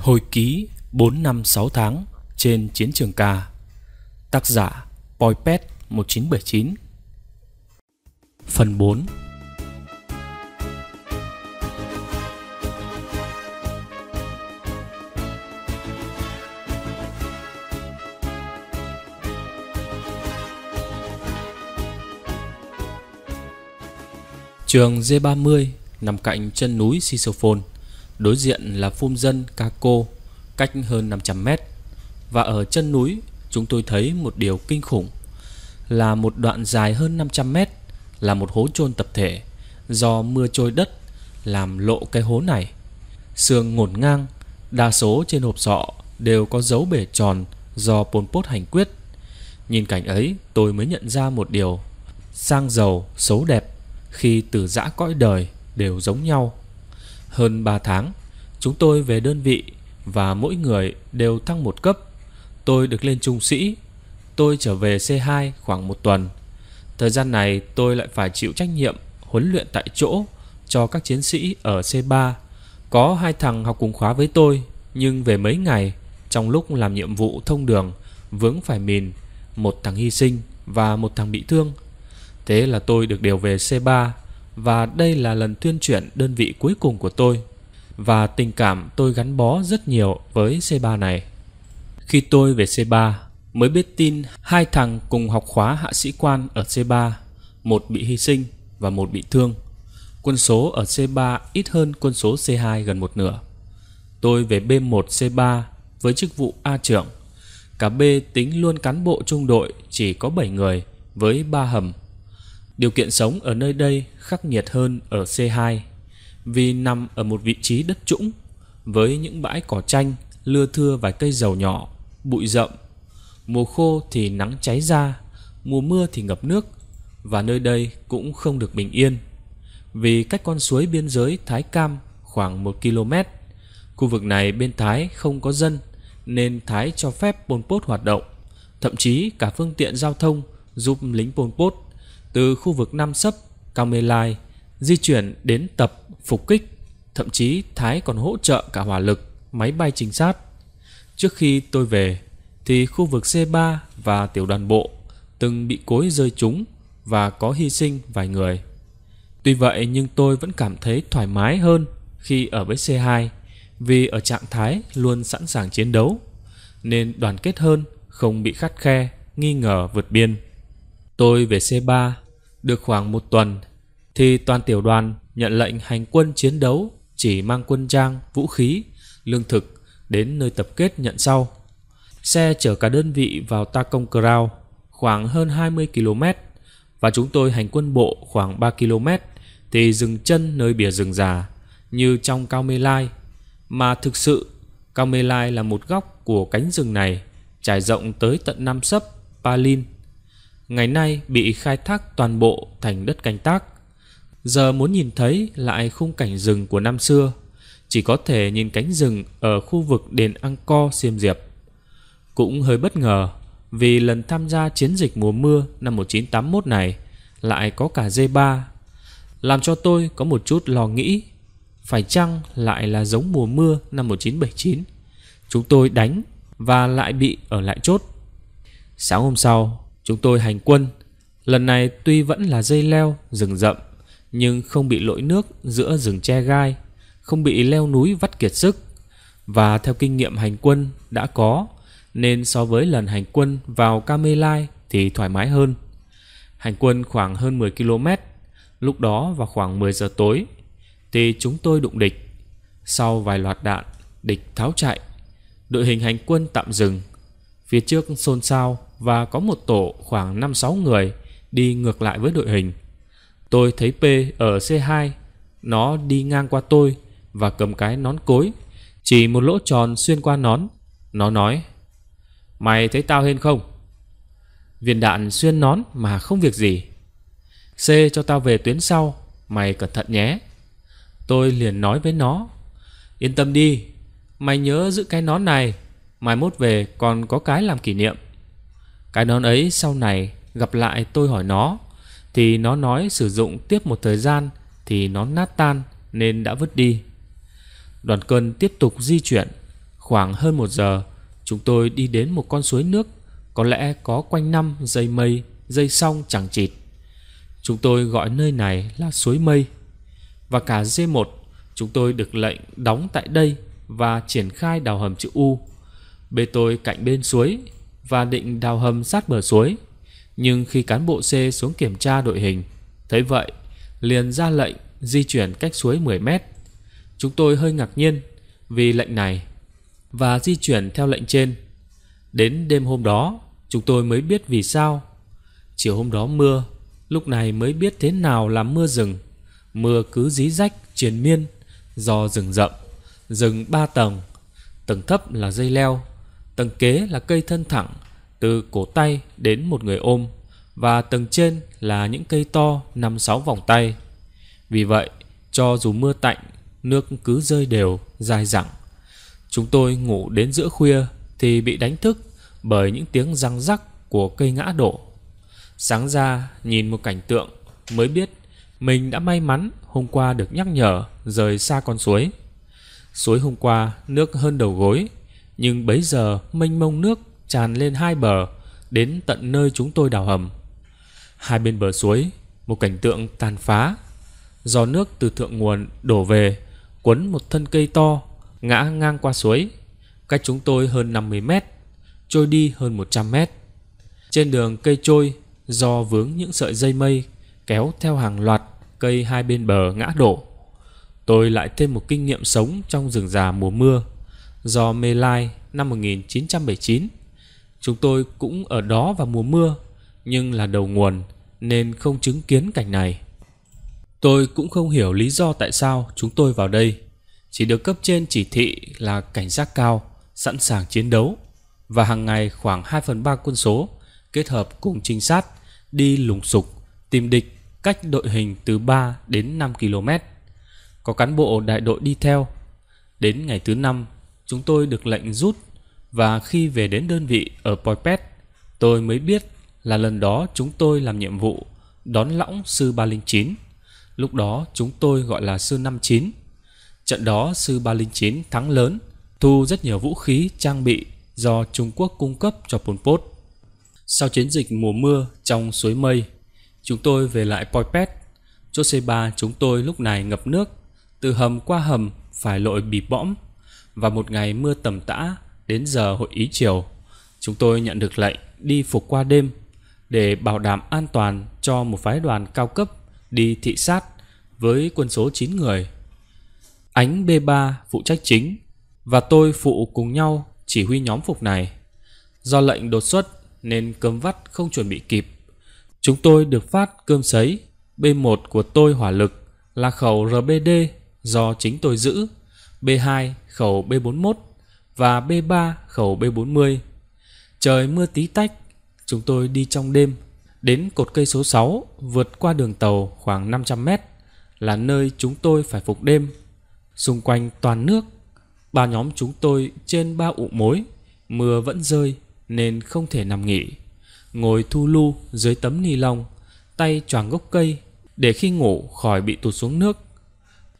Hồi ký 4 năm 6 tháng trên chiến trường ca. Tác giả Poipet 1979. Phần 4. Trường D30 nằm cạnh chân núi Sisophon, đối diện là phum dân Kako, cách hơn 500 mét. Và ở chân núi, chúng tôi thấy một điều kinh khủng, là một đoạn dài hơn 500 mét là một hố chôn tập thể. Do mưa trôi đất làm lộ cái hố này, xương ngổn ngang, đa số trên hộp sọ đều có dấu bể tròn do Pol Pot hành quyết. Nhìn cảnh ấy, tôi mới nhận ra một điều: sang giàu, xấu đẹp, khi từ giã cõi đời đều giống nhau. Hơn 3 tháng, chúng tôi về đơn vị và mỗi người đều thăng một cấp. Tôi được lên trung sĩ, tôi trở về C2 khoảng 1 tuần. Thời gian này tôi lại phải chịu trách nhiệm huấn luyện tại chỗ cho các chiến sĩ ở C3. Có 2 thằng học cùng khóa với tôi, nhưng về mấy ngày, trong lúc làm nhiệm vụ thông đường, vướng phải mìn, 1 thằng hy sinh và 1 thằng bị thương. Thế là tôi được điều về C3, và đây là lần tuyên chuyển đơn vị cuối cùng của tôi. Và tình cảm tôi gắn bó rất nhiều với C3 này. Khi tôi về C3 mới biết tin 2 thằng cùng học khóa hạ sĩ quan ở C3, 1 bị hy sinh và 1 bị thương. Quân số ở C3 ít hơn quân số C2 gần 1/2. Tôi về B1 C3 với chức vụ A trưởng. Cả B tính luôn cán bộ trung đội chỉ có 7 người với 3 hầm. Điều kiện sống ở nơi đây khắc nghiệt hơn ở C2 vì nằm ở một vị trí đất trũng với những bãi cỏ tranh, lưa thưa vài cây dầu nhỏ, bụi rậm. Mùa khô thì nắng cháy da, mùa mưa thì ngập nước, và nơi đây cũng không được bình yên vì cách con suối biên giới Thái Cam khoảng 1 km. Khu vực này bên Thái không có dân nên Thái cho phép Pol Pot hoạt động, thậm chí cả phương tiện giao thông giúp lính Pol Pot từ khu vực Nam Sấp, Cao Mê Lai di chuyển đến tập phục kích. Thậm chí Thái còn hỗ trợ cả hỏa lực, máy bay trinh sát. Trước khi tôi về thì khu vực C3 và tiểu đoàn bộ từng bị cối rơi trúng và có hy sinh vài người. Tuy vậy nhưng tôi vẫn cảm thấy thoải mái hơn khi ở với C2 vì ở trạng thái luôn sẵn sàng chiến đấu, nên đoàn kết hơn, không bị khắt khe, nghi ngờ vượt biên. Tôi về C3 được khoảng 1 tuần thì toàn tiểu đoàn nhận lệnh hành quân chiến đấu, chỉ mang quân trang, vũ khí, lương thực đến nơi tập kết nhận sau. Xe chở cả đơn vị vào Ta Ông Ker khoảng hơn 20 km và chúng tôi hành quân bộ khoảng 3 km thì dừng chân nơi bìa rừng già như trong Cao Mê Lai, mà thực sự Cao Mê Lai là một góc của cánh rừng này trải rộng tới tận Nam Sấp, Palin. Ngày nay bị khai thác toàn bộ thành đất canh tác. Giờ muốn nhìn thấy lại khung cảnh rừng của năm xưa, chỉ có thể nhìn cánh rừng ở khu vực đền Angkor Siem Reap. Cũng hơi bất ngờ vì lần tham gia chiến dịch mùa mưa năm 1981 này lại có cả D3, làm cho tôi có một chút lo nghĩ. Phải chăng lại là giống mùa mưa năm 1979? Chúng tôi đánh và lại bị ở lại chốt. Sáng hôm sau, chúng tôi hành quân. Lần này tuy vẫn là dây leo, rừng rậm, nhưng không bị lội nước giữa rừng tre gai, không bị leo núi vắt kiệt sức. Và theo kinh nghiệm hành quân đã có, nên so với lần hành quân vào Cao Mê Lai thì thoải mái hơn. Hành quân khoảng hơn 10 km, lúc đó vào khoảng 10 giờ tối, thì chúng tôi đụng địch. Sau vài loạt đạn, địch tháo chạy. Đội hình hành quân tạm dừng. Phía trước xôn xao và có một tổ khoảng 5-6 người đi ngược lại với đội hình. Tôi thấy P ở C2, nó đi ngang qua tôi và cầm cái nón cối, chỉ một lỗ tròn xuyên qua nón. Nó nói: "Mày thấy tao hên không?" Viên đạn xuyên nón mà không việc gì. "C cho tao về tuyến sau, mày cẩn thận nhé." Tôi liền nói với nó: "Yên tâm đi, mày nhớ giữ cái nón này, mai mốt về còn có cái làm kỷ niệm." Cái nón ấy sau này gặp lại tôi hỏi nó thì nó nói sử dụng tiếp một thời gian thì nó nát tan nên đã vứt đi. Đoàn quân tiếp tục di chuyển. Khoảng hơn 1 giờ, chúng tôi đi đến một con suối nước, có lẽ có quanh năm dây mây, dây song chẳng chịt. Chúng tôi gọi nơi này là suối mây. Và cả D1, chúng tôi được lệnh đóng tại đây và triển khai đào hầm chữ U. Bê tôi cạnh bên suối và định đào hầm sát bờ suối. Nhưng khi cán bộ C xuống kiểm tra đội hình, thấy vậy, liền ra lệnh di chuyển cách suối 10 mét. Chúng tôi hơi ngạc nhiên vì lệnh này và di chuyển theo lệnh trên. Đến đêm hôm đó, chúng tôi mới biết vì sao. Chiều hôm đó mưa, lúc này mới biết thế nào là mưa rừng. Mưa cứ dí rách triền miên do rừng rậm, rừng 3 tầng. Tầng thấp là dây leo, tầng kế là cây thân thẳng từ cổ tay đến một người ôm, và tầng trên là những cây to 5-6 vòng tay. Vì vậy, cho dù mưa tạnh, nước cứ rơi đều, dai dẳng. Chúng tôi ngủ đến giữa khuya thì bị đánh thức bởi những tiếng răng rắc của cây ngã đổ. Sáng ra nhìn một cảnh tượng mới biết mình đã may mắn hôm qua được nhắc nhở rời xa con suối. Suối hôm qua nước hơn đầu gối, nhưng bấy giờ mênh mông nước tràn lên hai bờ đến tận nơi chúng tôi đào hầm. Hai bên bờ suối, một cảnh tượng tàn phá. Do nước từ thượng nguồn đổ về, quấn một thân cây to, ngã ngang qua suối, cách chúng tôi hơn 50 mét, trôi đi hơn 100 mét. Trên đường cây trôi, do vướng những sợi dây mây, kéo theo hàng loạt cây hai bên bờ ngã đổ. Tôi lại thêm một kinh nghiệm sống trong rừng già mùa mưa. Do Mê Lai năm 1979, chúng tôi cũng ở đó vào mùa mưa, nhưng là đầu nguồn nên không chứng kiến cảnh này. Tôi cũng không hiểu lý do tại sao chúng tôi vào đây. Chỉ được cấp trên chỉ thị là cảnh giác cao, sẵn sàng chiến đấu, và hàng ngày khoảng 2/3 quân số kết hợp cùng trinh sát đi lùng sục tìm địch cách đội hình từ 3 đến 5 km. Có cán bộ đại đội đi theo. Đến ngày thứ 5, chúng tôi được lệnh rút, và khi về đến đơn vị ở Poipet, tôi mới biết là lần đó chúng tôi làm nhiệm vụ đón lõng sư 309. Lúc đó chúng tôi gọi là sư 59. Trận đó sư 309 thắng lớn, thu rất nhiều vũ khí, trang bị do Trung Quốc cung cấp cho Pol Pot. Sau chiến dịch mùa mưa trong suối mây, chúng tôi về lại Poipet. Chốt C3 chúng tôi lúc này ngập nước, từ hầm qua hầm phải lội bịp bõm. Và một ngày mưa tầm tã, đến giờ hội ý chiều, chúng tôi nhận được lệnh đi phục qua đêm để bảo đảm an toàn cho một phái đoàn cao cấp đi thị sát với quân số 9 người. Ánh B3 phụ trách chính và tôi phụ cùng nhau chỉ huy nhóm phục này. Do lệnh đột xuất nên cơm vắt không chuẩn bị kịp. Chúng tôi được phát cơm sấy. B1 của tôi hỏa lực là khẩu RBD do chính tôi giữ, B2 khẩu B41 và B3 khẩu B40. Trời mưa tí tách, chúng tôi đi trong đêm đến cột cây số 6, vượt qua đường tàu khoảng 500 m là nơi chúng tôi phải phục đêm. Xung quanh toàn nước, ba nhóm chúng tôi trên 3 ụ mối, mưa vẫn rơi nên không thể nằm nghỉ. Ngồi thu lu dưới tấm ni lông, tay choàng gốc cây để khi ngủ khỏi bị tụt xuống nước.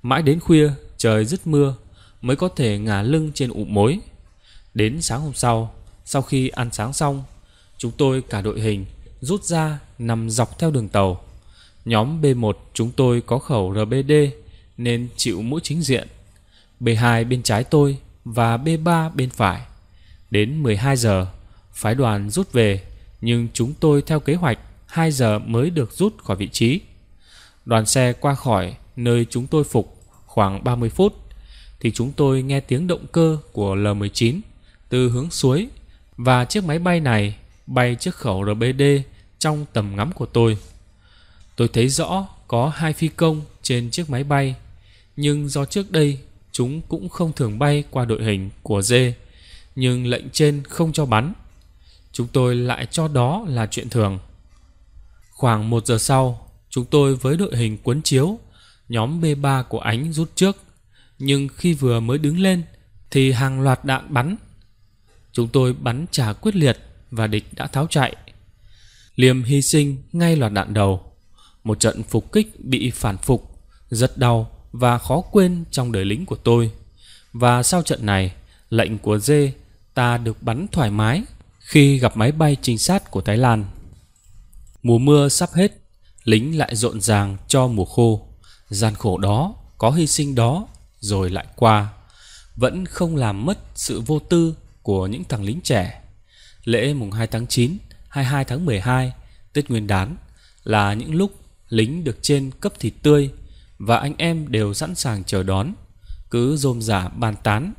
Mãi đến khuya trời dứt mưa mới có thể ngả lưng trên ụ mối. Đến sáng hôm sau, sau khi ăn sáng xong, chúng tôi cả đội hình rút ra nằm dọc theo đường tàu. Nhóm B1 chúng tôi có khẩu RBD nên chịu mũi chính diện, B2 bên trái tôi và B3 bên phải. Đến 12 giờ, phái đoàn rút về, nhưng chúng tôi theo kế hoạch 2 giờ mới được rút khỏi vị trí. Đoàn xe qua khỏi nơi chúng tôi phục khoảng 30 phút thì chúng tôi nghe tiếng động cơ của L-19 từ hướng suối, và chiếc máy bay này bay trước khẩu RBD trong tầm ngắm của tôi. Tôi thấy rõ có 2 phi công trên chiếc máy bay, nhưng do trước đây chúng cũng không thường bay qua đội hình của D, nhưng lệnh trên không cho bắn. Chúng tôi lại cho đó là chuyện thường. Khoảng 1 giờ sau, chúng tôi với đội hình cuốn chiếu, nhóm B3 của Ánh rút trước, nhưng khi vừa mới đứng lên thì hàng loạt đạn bắn. Chúng tôi bắn trả quyết liệt và địch đã tháo chạy. Liềm hy sinh ngay loạt đạn đầu. Một trận phục kích bị phản phục, rất đau và khó quên trong đời lính của tôi. Và sau trận này, lệnh của D, ta được bắn thoải mái khi gặp máy bay trinh sát của Thái Lan. Mùa mưa sắp hết, lính lại rộn ràng cho mùa khô. Gian khổ đó, có hy sinh đó, rồi lại qua, vẫn không làm mất sự vô tư của những thằng lính trẻ. Lễ mùng 2 tháng 9, 22 tháng 12, Tết Nguyên đán là những lúc lính được trên cấp thịt tươi và anh em đều sẵn sàng chờ đón, cứ rôm rả bàn tán.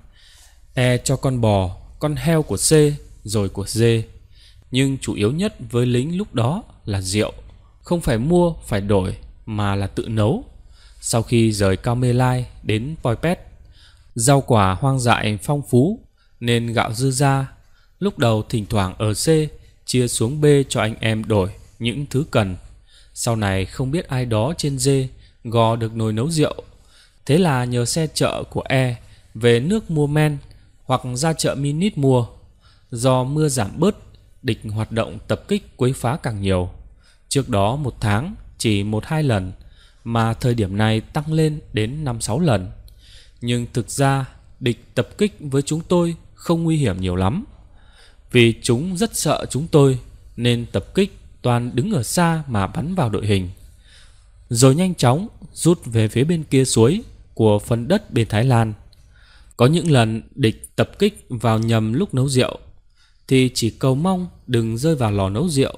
E cho con bò, con heo của C rồi của D. Nhưng chủ yếu nhất với lính lúc đó là rượu, không phải mua, phải đổi mà là tự nấu. Sau khi rời Cao Mê Lai đến Poipet, rau quả hoang dại phong phú nên gạo dư ra. Lúc đầu thỉnh thoảng ở C chia xuống B cho anh em đổi những thứ cần. Sau này không biết ai đó trên D gò được nồi nấu rượu, thế là nhờ xe chợ của E về nước mua men hoặc ra chợ Minit mua. Do mưa giảm bớt, địch hoạt động tập kích quấy phá càng nhiều. Trước đó một tháng chỉ 1-2 lần, mà thời điểm này tăng lên đến 5-6 lần. Nhưng thực ra địch tập kích với chúng tôi không nguy hiểm nhiều lắm, vì chúng rất sợ chúng tôi nên tập kích toàn đứng ở xa mà bắn vào đội hình, rồi nhanh chóng rút về phía bên kia suối của phần đất bên Thái Lan. Có những lần địch tập kích vào nhầm lúc nấu rượu thì chỉ cầu mong đừng rơi vào lò nấu rượu.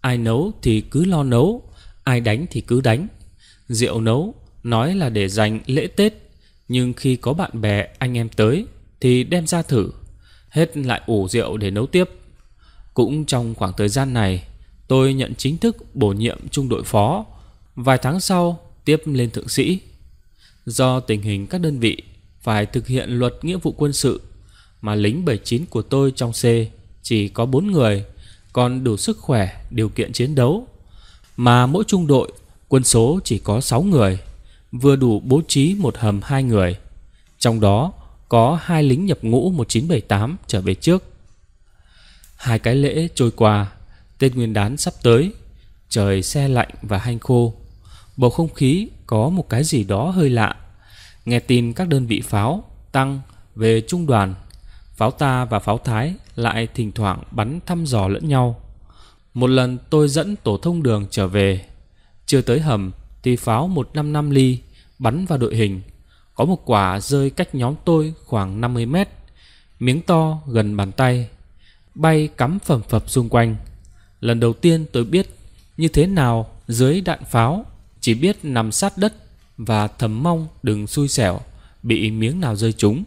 Ai nấu thì cứ lo nấu, ai đánh thì cứ đánh. Rượu nấu nói là để dành lễ Tết, nhưng khi có bạn bè anh em tới thì đem ra thử, hết lại ủ rượu để nấu tiếp. Cũng trong khoảng thời gian này, tôi nhận chính thức bổ nhiệm trung đội phó, vài tháng sau tiếp lên thượng sĩ. Do tình hình các đơn vị phải thực hiện luật nghĩa vụ quân sự, mà lính 79 của tôi trong C chỉ có 4 người, còn đủ sức khỏe, điều kiện chiến đấu. Mà mỗi trung đội, quân số chỉ có 6 người, vừa đủ bố trí một hầm 2 người. Trong đó có 2 lính nhập ngũ 1978 trở về trước. Hai cái lễ trôi qua, Tết Nguyên đán sắp tới, trời se lạnh và hanh khô. Bầu không khí có một cái gì đó hơi lạ. Nghe tin các đơn vị pháo tăng về trung đoàn, pháo ta và pháo Thái lại thỉnh thoảng bắn thăm dò lẫn nhau. Một lần tôi dẫn tổ thông đường trở về, chưa tới hầm thì pháo 155 ly bắn vào đội hình. Có một quả rơi cách nhóm tôi khoảng 50 mét, miếng to gần bàn tay, bay cắm phầm phập xung quanh. Lần đầu tiên tôi biết như thế nào dưới đạn pháo, chỉ biết nằm sát đất và thầm mong đừng xui xẻo bị miếng nào rơi trúng,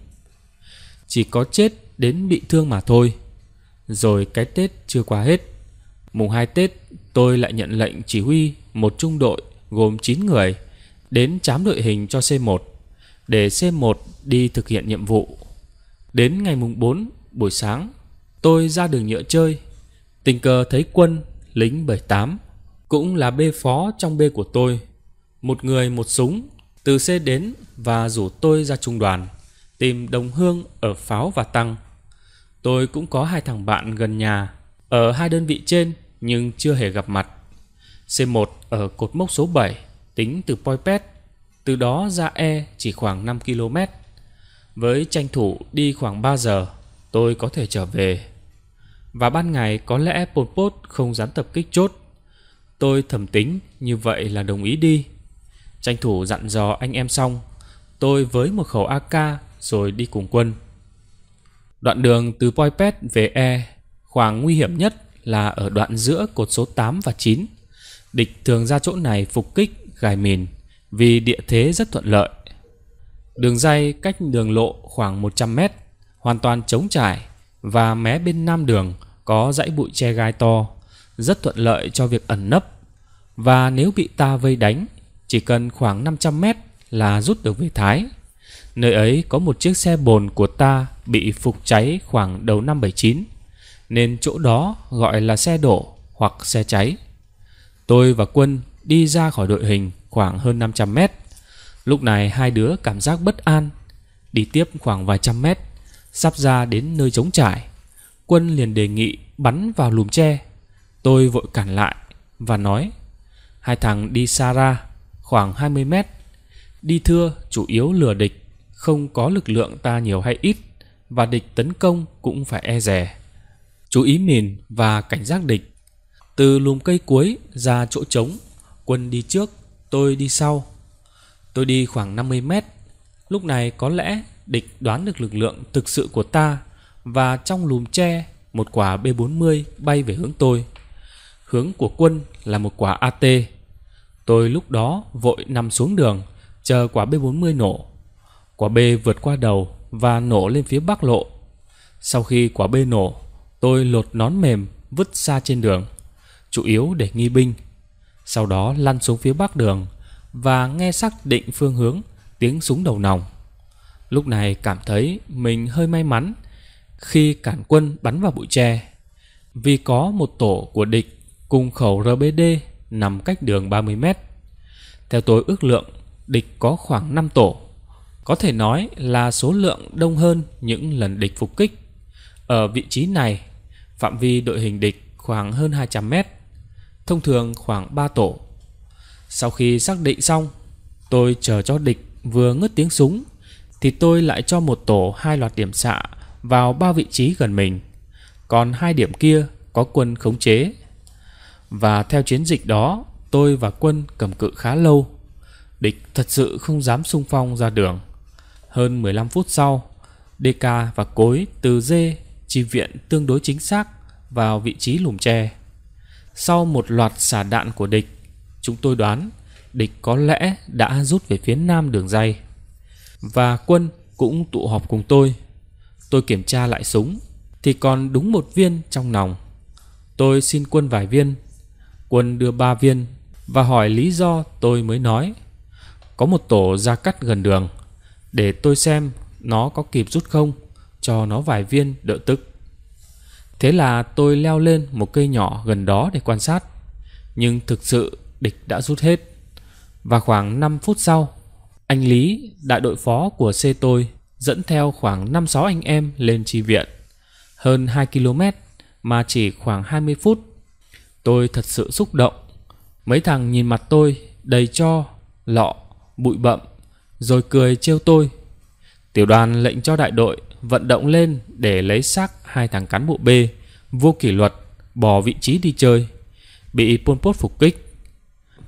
chỉ có chết đến bị thương mà thôi. Rồi cái Tết chưa qua hết, mùng 2 Tết tôi lại nhận lệnh chỉ huy một trung đội gồm 9 người đến trám đội hình cho C1 để C1 đi thực hiện nhiệm vụ. Đến ngày mùng 4 buổi sáng, tôi ra đường nhựa chơi, tình cờ thấy Quân, lính 78, cũng là B phó trong B của tôi, một người một súng, từ C đến và rủ tôi ra trung đoàn tìm đồng hương ở pháo và tăng. Tôi cũng có hai thằng bạn gần nhà ở hai đơn vị trên nhưng chưa hề gặp mặt. C1 ở cột mốc số 7 tính từ Poipet, từ đó ra E chỉ khoảng 5 km. Với tranh thủ đi khoảng 3 giờ, tôi có thể trở về. Và ban ngày có lẽ Pol Pot không dám tập kích chốt. Tôi thầm tính như vậy là đồng ý đi. Tranh thủ dặn dò anh em xong, tôi với một khẩu AK rồi đi cùng Quân. Đoạn đường từ Poipet về E, khoảng nguy hiểm nhất là ở đoạn giữa cột số 8 và 9. Địch thường ra chỗ này phục kích, gài mìn vì địa thế rất thuận lợi. Đường ray cách đường lộ khoảng 100 mét, hoàn toàn trống trải, và mé bên nam đường có dãy bụi tre gai to, rất thuận lợi cho việc ẩn nấp. Và nếu bị ta vây đánh, chỉ cần khoảng 500 mét là rút được về Thái. Nơi ấy có một chiếc xe bồn của ta bị phục cháy khoảng đầu năm 79, nên chỗ đó gọi là xe đổ hoặc xe cháy. Tôi và Quân đi ra khỏi đội hình khoảng hơn 500 mét. Lúc này hai đứa cảm giác bất an. Đi tiếp khoảng vài trăm mét, sắp ra đến nơi trống trải, Quân liền đề nghị bắn vào lùm tre. Tôi vội cản lại và nói: hai thằng đi xa ra khoảng 20 mét. Đi thưa chủ yếu lừa địch, không có lực lượng ta nhiều hay ít và địch tấn công cũng phải e dè, chú ý mìn và cảnh giác địch. Từ lùm cây cuối ra chỗ trống, quân đi trước, tôi đi sau. Tôi đi khoảng 50 mét. Lúc này có lẽ địch đoán được lực lượng thực sự của ta, và trong lùm tre một quả B40 bay về hướng tôi. Hướng của quân là một quả AT. Tôi lúc đó vội nằm xuống đường, chờ quả B40 nổ. Quả B vượt qua đầu và nổ lên phía bắc lộ. Sau khi quả B nổ, tôi lột nón mềm vứt xa trên đường, chủ yếu để nghi binh. Sau đó lăn xuống phía bắc đường và nghe xác định phương hướng tiếng súng đầu nòng. Lúc này cảm thấy mình hơi may mắn khi cản quân bắn vào bụi tre, vì có một tổ của địch cùng khẩu RBD nằm cách đường 30 mét. Theo tôi ước lượng, địch có khoảng 5 tổ. Có thể nói là số lượng đông hơn những lần địch phục kích. Ở vị trí này, phạm vi đội hình địch khoảng hơn 200 mét, thông thường khoảng 3 tổ. Sau khi xác định xong, tôi chờ cho địch vừa ngớt tiếng súng, thì tôi lại cho một tổ 2 loạt điểm xạ vào 3 vị trí gần mình, còn 2 điểm kia có quân khống chế. Và theo chiến dịch đó, tôi và quân cầm cự khá lâu. Địch thật sự không dám xung phong ra đường. Hơn 15 phút sau, DK và cối từ D chi viện tương đối chính xác vào vị trí lùm tre. Sau một loạt xả đạn của địch, chúng tôi đoán địch có lẽ đã rút về phía nam đường ray, và quân cũng tụ họp cùng tôi. Tôi kiểm tra lại súng thì còn đúng 1 viên trong nòng. Tôi xin quân vài viên, quân đưa 3 viên và hỏi lý do. Tôi mới nói có một tổ ra cắt gần đường, để tôi xem nó có kịp rút không, cho nó vài viên đỡ tức. Thế là tôi leo lên một cây nhỏ gần đó để quan sát, nhưng thực sự địch đã rút hết. Và khoảng 5 phút sau, anh Lý, đại đội phó của C tôi, dẫn theo khoảng 5-6 anh em lên chi viện. Hơn 2 km mà chỉ khoảng 20 phút. Tôi thật sự xúc động. Mấy thằng nhìn mặt tôi đầy tro, lọ, bụi bậm, rồi cười trêu tôi. Tiểu đoàn lệnh cho đại đội vận động lên để lấy xác 2 thằng cán bộ B vô kỷ luật bỏ vị trí đi chơi, bị Pol Pot phục kích.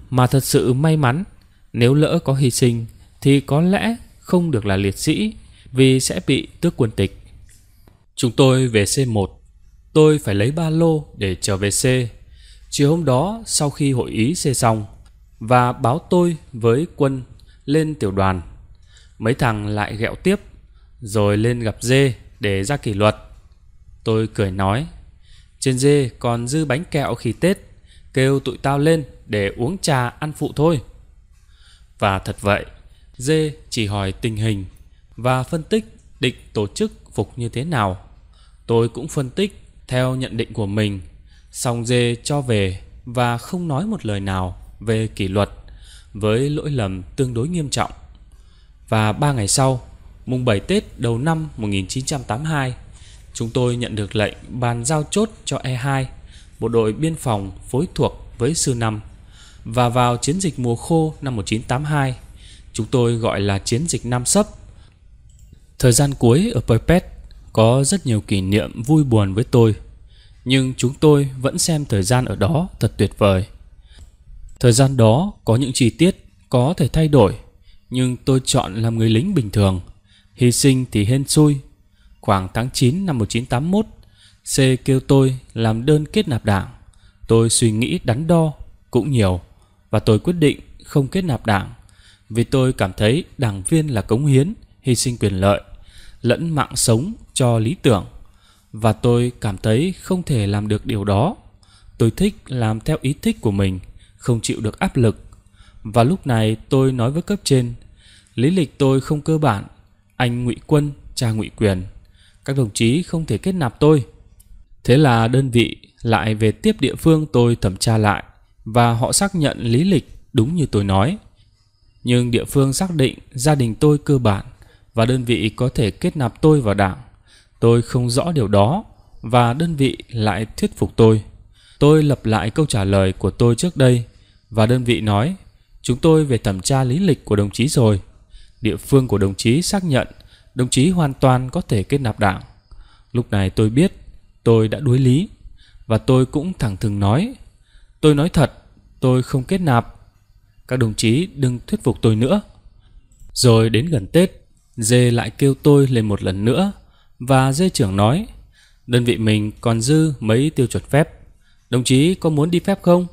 Mà thật sự may mắn, nếu lỡ có hy sinh thì có lẽ không được là liệt sĩ, vì sẽ bị tước quân tịch. Chúng tôi về C1. Tôi phải lấy ba lô để trở về C. Chiều hôm đó, sau khi hội ý C xong và báo tôi với quân lên tiểu đoàn, mấy thằng lại ghẹo tiếp, rồi lên gặp Dê để ra kỷ luật. Tôi cười nói, trên Dê còn dư bánh kẹo khi Tết, kêu tụi tao lên để uống trà ăn phụ thôi. Và thật vậy, Dê chỉ hỏi tình hình và phân tích địch tổ chức phục như thế nào. Tôi cũng phân tích theo nhận định của mình, xong Dê cho về và không nói một lời nào về kỷ luật với lỗi lầm tương đối nghiêm trọng. Và 3 ngày sau, mùng 7 Tết đầu năm 1982, chúng tôi nhận được lệnh bàn giao chốt cho E2, bộ đội biên phòng phối thuộc với Sư 5. Và vào chiến dịch mùa khô năm 1982, chúng tôi gọi là chiến dịch Nam Sấp. Thời gian cuối ở Poipet có rất nhiều kỷ niệm vui buồn với tôi, nhưng chúng tôi vẫn xem thời gian ở đó thật tuyệt vời. Thời gian đó có những chi tiết có thể thay đổi, nhưng tôi chọn làm người lính bình thường, hy sinh thì hên xui. Khoảng tháng 9 năm 1981, C kêu tôi làm đơn kết nạp đảng. Tôi suy nghĩ đắn đo cũng nhiều, và tôi quyết định không kết nạp đảng, vì tôi cảm thấy đảng viên là cống hiến, hy sinh quyền lợi, lẫn mạng sống cho lý tưởng, và tôi cảm thấy không thể làm được điều đó. Tôi thích làm theo ý thích của mình, không chịu được áp lực. Và lúc này tôi nói với cấp trên, lý lịch tôi không cơ bản, anh ngụy quân, cha ngụy quyền, các đồng chí không thể kết nạp tôi. Thế là đơn vị lại về tiếp địa phương tôi thẩm tra lại, và họ xác nhận lý lịch đúng như tôi nói. Nhưng địa phương xác định gia đình tôi cơ bản và đơn vị có thể kết nạp tôi vào đảng. Tôi không rõ điều đó và đơn vị lại thuyết phục tôi. Tôi lặp lại câu trả lời của tôi trước đây, và đơn vị nói, chúng tôi về thẩm tra lý lịch của đồng chí rồi. Địa phương của đồng chí xác nhận Đồng chí hoàn toàn có thể kết nạp đảng. Lúc này tôi biết tôi đã đối lý, và tôi cũng thẳng thừng nói, tôi nói thật, tôi không kết nạp. Các đồng chí đừng thuyết phục tôi nữa. Rồi đến gần Tết, Dê lại kêu tôi lên một lần nữa, và Dê trưởng nói, đơn vị mình còn dư mấy tiêu chuẩn phép, đồng chí có muốn đi phép không?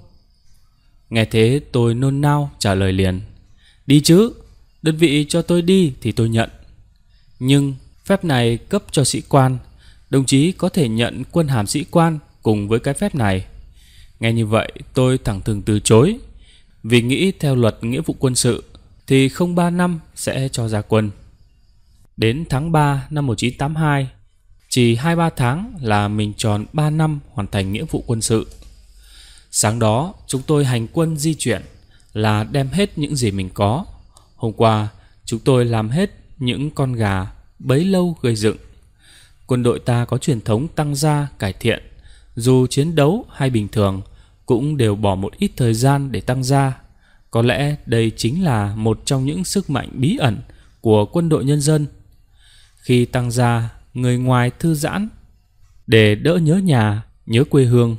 Nghe thế tôi nôn nao trả lời liền, đi chứ, đơn vị cho tôi đi thì tôi nhận. Nhưng phép này cấp cho sĩ quan, đồng chí có thể nhận quân hàm sĩ quan cùng với cái phép này. Nghe như vậy tôi thẳng thừng từ chối, vì nghĩ theo luật nghĩa vụ quân sự thì không 3 năm sẽ cho ra quân. Đến tháng 3 năm 1982, chỉ 2-3 tháng là mình tròn 3 năm hoàn thành nghĩa vụ quân sự. Sáng đó chúng tôi hành quân di chuyển là đem hết những gì mình có. Hôm qua chúng tôi làm hết những con gà bấy lâu gây dựng. Quân đội ta có truyền thống tăng gia cải thiện, dù chiến đấu hay bình thường cũng đều bỏ một ít thời gian để tăng gia. Có lẽ đây chính là một trong những sức mạnh bí ẩn của quân đội nhân dân. Khi tăng gia, người ngoài thư giãn để đỡ nhớ nhà, nhớ quê hương,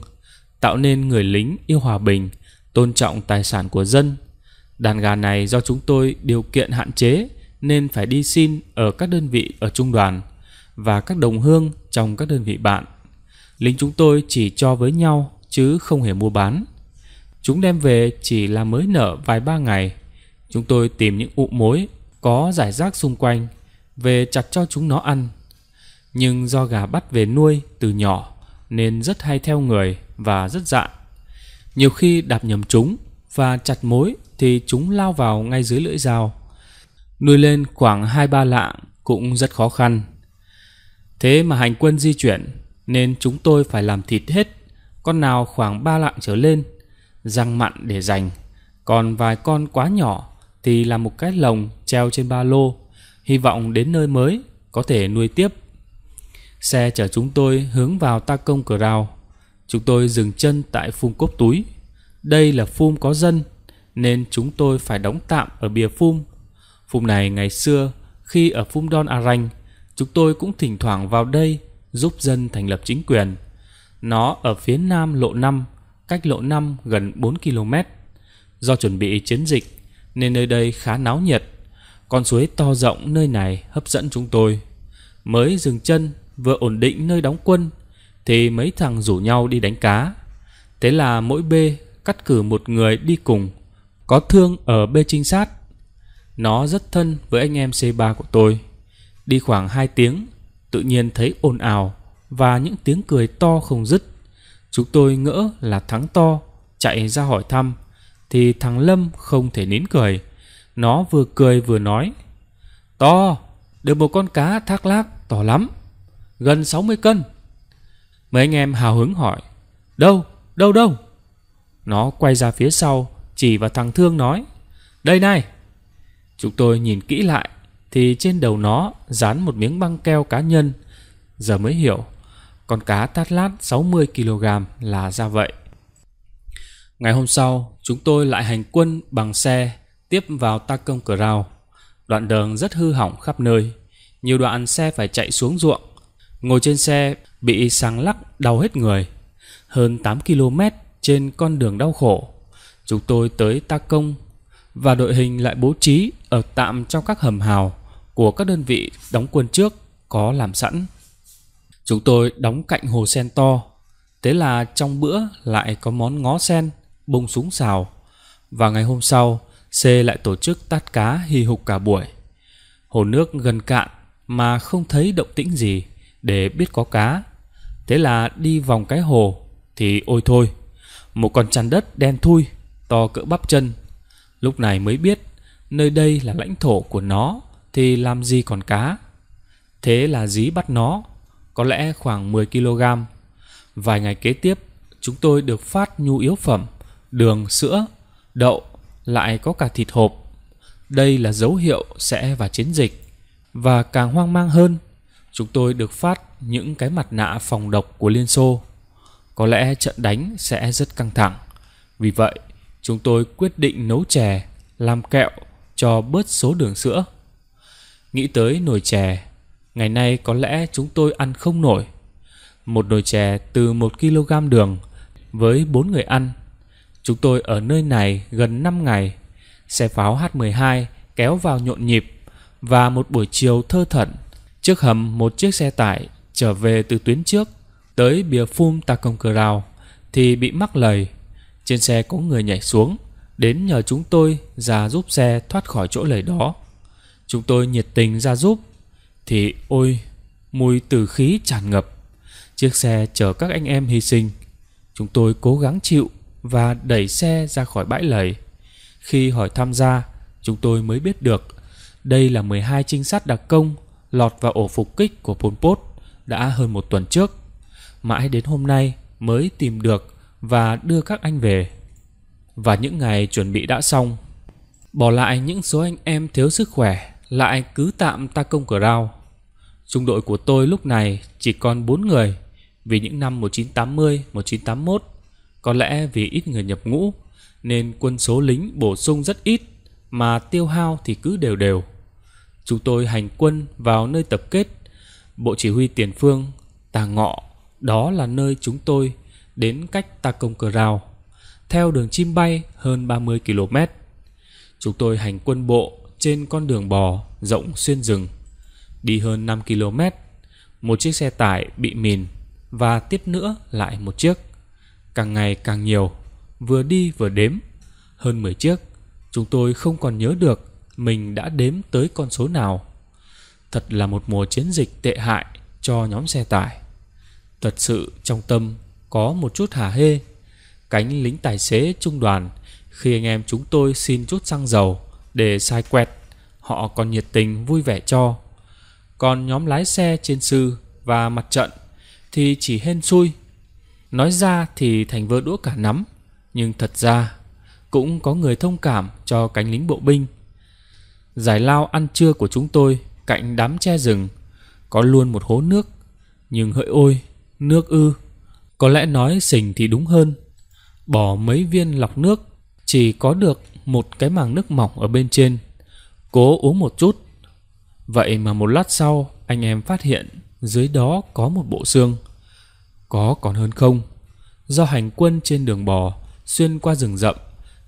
tạo nên người lính yêu hòa bình, tôn trọng tài sản của dân. Đàn gà này do chúng tôi điều kiện hạn chế nên phải đi xin ở các đơn vị ở trung đoàn và các đồng hương trong các đơn vị bạn. Lính chúng tôi chỉ cho với nhau chứ không hề mua bán. Chúng đem về chỉ là mới nở vài ba ngày. Chúng tôi tìm những ụ mối có rải rác xung quanh về chặt cho chúng nó ăn. Nhưng do gà bắt về nuôi từ nhỏ nên rất hay theo người và rất dạn. Nhiều khi đạp nhầm chúng và chặt mối thì chúng lao vào ngay dưới lưỡi dao. Nuôi lên khoảng 2-3 lạng cũng rất khó khăn. Thế mà hành quân di chuyển nên chúng tôi phải làm thịt hết, con nào khoảng 3 lạng trở lên, răng mặn để dành. Còn vài con quá nhỏ thì làm một cái lồng treo trên ba lô, hy vọng đến nơi mới có thể nuôi tiếp. Xe chở chúng tôi hướng vào Ta Công Cờ Rào. Chúng tôi dừng chân tại phum Cốp Túi. Đây là phum có dân nên chúng tôi phải đóng tạm ở bìa phum. Phum này ngày xưa khi ở phum Don A Ranh, chúng tôi cũng thỉnh thoảng vào đây giúp dân thành lập chính quyền. Nó ở phía nam lộ 5, cách lộ 5 gần 4 km. Do chuẩn bị chiến dịch nên nơi đây khá náo nhiệt. Con suối to rộng nơi này hấp dẫn chúng tôi. Mới dừng chân vừa ổn định nơi đóng quân thì mấy thằng rủ nhau đi đánh cá. Thế là mỗi bê cắt cử một người đi cùng, có thương ở bê trinh sát. Nó rất thân với anh em C3 của tôi. Đi khoảng 2 tiếng, tự nhiên thấy ồn ào và những tiếng cười to không dứt. Chúng tôi ngỡ là thắng to, chạy ra hỏi thăm thì thằng Lâm không thể nín cười. Nó vừa cười vừa nói, to, được một con cá thác lác to lắm, gần 60 cân. Mấy anh em hào hứng hỏi, đâu? Nó quay ra phía sau chỉ vào thằng Thương nói, đây này. Chúng tôi nhìn kỹ lại thì trên đầu nó dán một miếng băng keo cá nhân. Giờ mới hiểu, con cá thác lác 60 kg là ra vậy. Ngày hôm sau chúng tôi lại hành quân bằng xe tiếp vào Ta Công Cờ Rào. Đoạn đường rất hư hỏng khắp nơi, nhiều đoạn xe phải chạy xuống ruộng. Ngồi trên xe bị sáng lắc đau hết người. Hơn 8 km trên con đường đau khổ, chúng tôi tới Ta Công, và đội hình lại bố trí ở tạm trong các hầm hào của các đơn vị đóng quân trước có làm sẵn. Chúng tôi đóng cạnh hồ sen to. Thế là trong bữa lại có món ngó sen, bông súng xào. Và ngày hôm sau C lại tổ chức tát cá hì hục cả buổi. Hồ nước gần cạn mà không thấy động tĩnh gì để biết có cá. Thế là đi vòng cái hồ thì ôi thôi, một con chăn đất đen thui, to cỡ bắp chân. Lúc này mới biết nơi đây là lãnh thổ của nó thì làm gì còn cá. Thế là dí bắt nó, có lẽ khoảng 10 kg. Vài ngày kế tiếp chúng tôi được phát nhu yếu phẩm, đường, sữa, đậu, lại có cả thịt hộp. Đây là dấu hiệu sẽ vào chiến dịch. Và càng hoang mang hơn, chúng tôi được phát những cái mặt nạ phòng độc của Liên Xô. Có lẽ trận đánh sẽ rất căng thẳng. Vì vậy chúng tôi quyết định nấu chè, làm kẹo cho bớt số đường sữa. Nghĩ tới nồi chè, Ngày nay có lẽ chúng tôi ăn không nổi. Một nồi chè từ 1 kg đường với 4 người ăn. Chúng tôi ở nơi này gần 5 ngày. Xe pháo H-12 kéo vào nhộn nhịp và một buổi chiều thơ thẩn, trước hầm một chiếc xe tải trở về từ tuyến trước tới bìa phum Ta Ông Ker thì bị mắc lầy. Trên xe có người nhảy xuống đến nhờ chúng tôi ra giúp xe thoát khỏi chỗ lầy đó. Chúng tôi nhiệt tình ra giúp thì ôi, mùi tử khí tràn ngập. Chiếc xe chở các anh em hy sinh. Chúng tôi cố gắng chịu và đẩy xe ra khỏi bãi lầy. Khi hỏi tham gia, chúng tôi mới biết được đây là 12 trinh sát đặc công lọt vào ổ phục kích của Pol Pot đã hơn một tuần trước. Mãi đến hôm nay mới tìm được và đưa các anh về. Và những ngày chuẩn bị đã xong, bỏ lại những số anh em thiếu sức khỏe lại cứ tạm Ta Ông Ker. Trung đội của tôi lúc này chỉ còn 4 người. Vì những năm 1980, 1981, có lẽ vì ít người nhập ngũ nên quân số lính bổ sung rất ít, mà tiêu hao thì cứ đều đều. Chúng tôi hành quân vào nơi tập kết Bộ Chỉ huy Tiền Phương Tà Ngọ. Đó là nơi chúng tôi đến cách Ta Ông Ker theo đường chim bay hơn 30 km. Chúng tôi hành quân bộ trên con đường bò rộng xuyên rừng. Đi hơn 5 km, một chiếc xe tải bị mìn và tiếp nữa lại một chiếc. Càng ngày càng nhiều, vừa đi vừa đếm. Hơn 10 chiếc, chúng tôi không còn nhớ được mình đã đếm tới con số nào. Thật là một mùa chiến dịch tệ hại cho nhóm xe tải. Thật sự trong tâm có một chút hả hê. Cánh lính tài xế trung đoàn, khi anh em chúng tôi xin chút xăng dầu để sai quẹt, họ còn nhiệt tình vui vẻ cho. Còn nhóm lái xe trên Sư và mặt trận thì chỉ hên xui. Nói ra thì thành vơ đũa cả nắm, nhưng thật ra cũng có người thông cảm cho cánh lính bộ binh. Giải lao ăn trưa của chúng tôi cạnh đám tre rừng có luôn một hố nước. Nhưng hỡi ôi, nước ư. Có lẽ nói sình thì đúng hơn. Bỏ mấy viên lọc nước, chỉ có được một cái màng nước mỏng ở bên trên. Cố uống một chút. Vậy mà một lát sau, anh em phát hiện dưới đó có một bộ xương. Có còn hơn không. Do hành quân trên đường bò xuyên qua rừng rậm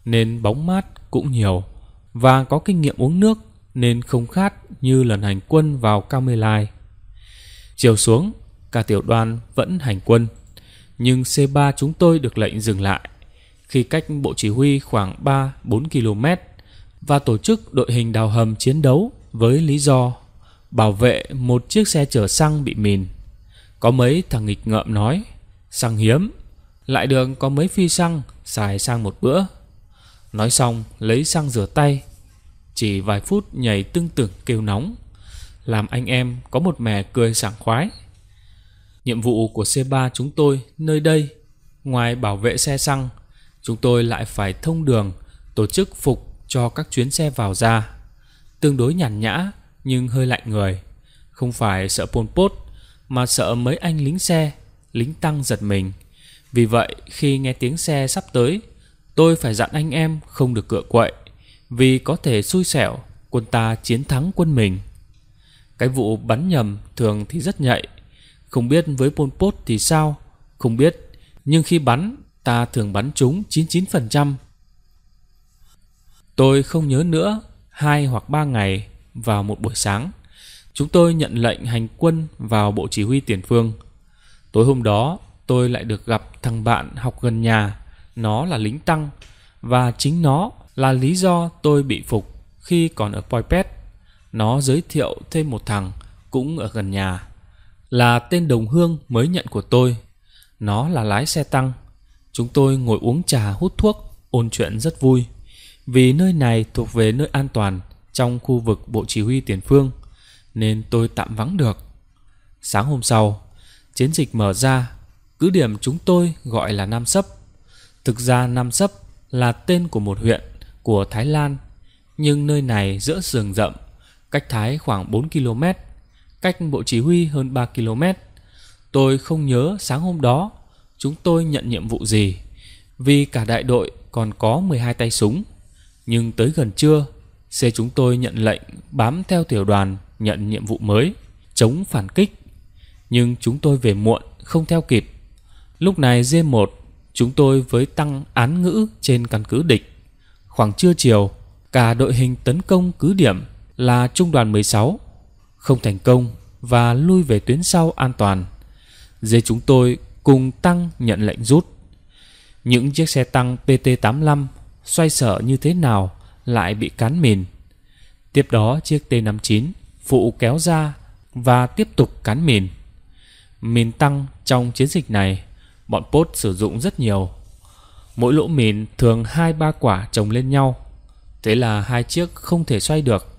nên bóng mát cũng nhiều, và có kinh nghiệm uống nước nên không khát như lần hành quân vào Cao Mê Lai. Chiều xuống, cả tiểu đoàn vẫn hành quân, nhưng C3 chúng tôi được lệnh dừng lại khi cách bộ chỉ huy khoảng 3-4 km và tổ chức đội hình đào hầm chiến đấu với lý do bảo vệ một chiếc xe chở xăng bị mìn. Có mấy thằng nghịch ngợm nói xăng hiếm, lại đường có mấy phi xăng xài sang một bữa. Nói xong lấy xăng rửa tay, chỉ vài phút nhảy tưng tửng kêu nóng, làm anh em có một mẻ cười sảng khoái. Nhiệm vụ của C3 chúng tôi nơi đây, ngoài bảo vệ xe xăng, chúng tôi lại phải thông đường, tổ chức phục cho các chuyến xe vào ra. Tương đối nhàn nhã nhưng hơi lạnh người. Không phải sợ Pol Pot mà sợ mấy anh lính xe, lính tăng giật mình. Vì vậy khi nghe tiếng xe sắp tới, tôi phải dặn anh em không được cựa quậy, vì có thể xui xẻo quân ta chiến thắng quân mình. Cái vụ bắn nhầm thường thì rất nhạy. Không biết với Pol Pot thì sao, không biết. Nhưng khi bắn, ta thường bắn trúng 99%. Tôi không nhớ nữa, 2 hoặc 3 ngày vào một buổi sáng, chúng tôi nhận lệnh hành quân vào bộ chỉ huy tiền phương. Tối hôm đó, tôi lại được gặp thằng bạn học gần nhà. Nó là lính tăng và chính nó là lý do tôi bị phục khi còn ở Poipet. Nó giới thiệu thêm một thằng cũng ở gần nhà, là tên đồng hương mới nhận của tôi. Nó là lái xe tăng. Chúng tôi ngồi uống trà, hút thuốc, ôn chuyện rất vui, vì nơi này thuộc về nơi an toàn trong khu vực bộ chỉ huy tiền phương nên tôi tạm vắng được. Sáng hôm sau, chiến dịch mở ra. Cứ điểm chúng tôi gọi là Nam Sấp. Thực ra Nam Sấp là tên của một huyện của Thái Lan, nhưng nơi này giữa rừng rậm, cách Thái khoảng 4 km, cách bộ chỉ huy hơn 3 km. Tôi không nhớ sáng hôm đó chúng tôi nhận nhiệm vụ gì, vì cả đại đội còn có 12 tay súng. Nhưng tới gần trưa, C chúng tôi nhận lệnh bám theo tiểu đoàn nhận nhiệm vụ mới. chống phản kích. Nhưng chúng tôi về muộn, không theo kịp. Lúc này D1, chúng tôi với tăng án ngữ trên căn cứ địch. Khoảng trưa chiều, cả đội hình tấn công cứ điểm là trung đoàn 16. Không thành công và lui về tuyến sau an toàn. D chúng tôi cùng tăng nhận lệnh rút. Những chiếc xe tăng PT-85 xoay sở như thế nào lại bị cán mìn. Tiếp đó chiếc T-59 phụ kéo ra và tiếp tục cán mìn. Mìn tăng trong chiến dịch này bọn Pốt sử dụng rất nhiều. Mỗi lỗ mìn thường 2-3 quả chồng lên nhau. Thế là hai chiếc không thể xoay được.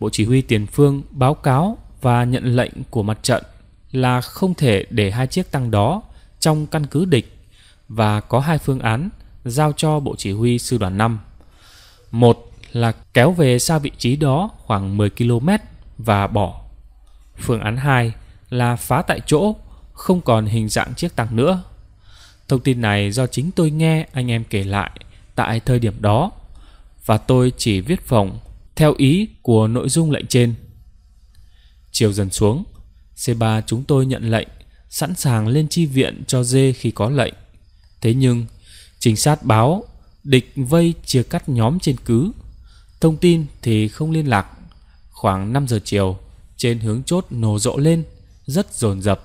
Bộ chỉ huy tiền phương báo cáo và nhận lệnh của mặt trận là không thể để hai chiếc tăng đó trong căn cứ địch và có hai phương án giao cho bộ chỉ huy sư đoàn 5. Một là kéo về xa vị trí đó khoảng 10 km và bỏ. Phương án 2 là phá tại chỗ, không còn hình dạng chiếc tăng nữa. Thông tin này do chính tôi nghe anh em kể lại tại thời điểm đó và tôi chỉ viết phỏng theo ý của nội dung lệnh trên. Chiều dần xuống, C3 chúng tôi nhận lệnh sẵn sàng lên chi viện cho D khi có lệnh. Thế nhưng, trinh sát báo địch vây chia cắt nhóm trên cứ. Thông tin thì không liên lạc. Khoảng 5 giờ chiều, trên hướng chốt nổ rộ lên, rất dồn dập.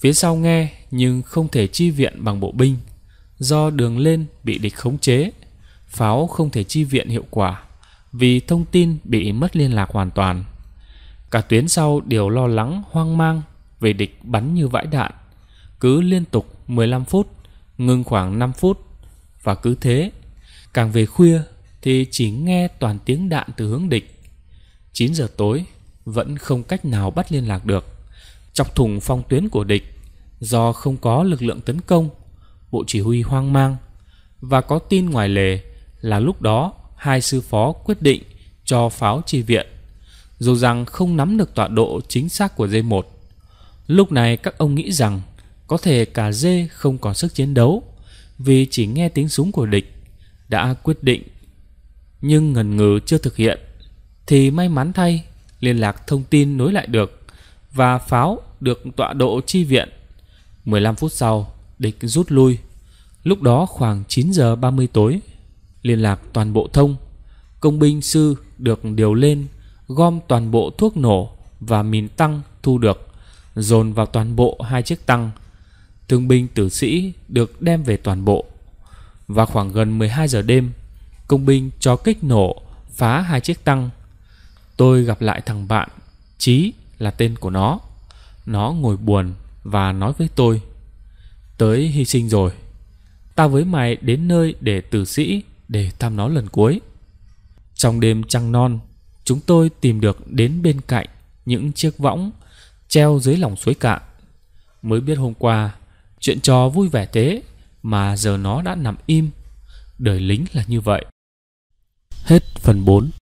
Phía sau nghe nhưng không thể chi viện bằng bộ binh. Do đường lên bị địch khống chế, pháo không thể chi viện hiệu quả vì thông tin bị mất liên lạc hoàn toàn. Cả tuyến sau đều lo lắng hoang mang về địch bắn như vãi đạn. Cứ liên tục 15 phút, ngừng khoảng 5 phút và cứ thế. Càng về khuya thì chỉ nghe toàn tiếng đạn từ hướng địch. 9 giờ tối vẫn không cách nào bắt liên lạc được. Chọc thủng phong tuyến của địch, do không có lực lượng tấn công, bộ chỉ huy hoang mang. Và có tin ngoài lề là lúc đó hai sư phó quyết định cho pháo chi viện, dù rằng không nắm được tọa độ chính xác của D1. Lúc này các ông nghĩ rằng có thể cả D không còn sức chiến đấu vì chỉ nghe tiếng súng của địch, đã quyết định nhưng ngần ngừ chưa thực hiện. Thì may mắn thay, liên lạc thông tin nối lại được và pháo được tọa độ chi viện. 15 phút sau, địch rút lui. Lúc đó khoảng 9 giờ 30 tối, liên lạc toàn bộ thông. Công binh sư được điều lên, gom toàn bộ thuốc nổ và mìn tăng thu được, dồn vào toàn bộ hai chiếc tăng. Thương binh tử sĩ được đem về toàn bộ. Và khoảng gần 12 giờ đêm, công binh cho kích nổ phá hai chiếc tăng. Tôi gặp lại thằng bạn, Chí là tên của nó. Nó ngồi buồn và nói với tôi: "Tới hy sinh rồi. Tao với mày đến nơi để tử sĩ để thăm nó lần cuối." Trong đêm trăng non, chúng tôi tìm được đến bên cạnh những chiếc võng treo dưới lòng suối cạn. Mới biết hôm qua, chuyện trò vui vẻ thế mà giờ nó đã nằm im. Đời lính là như vậy. Hết phần 4.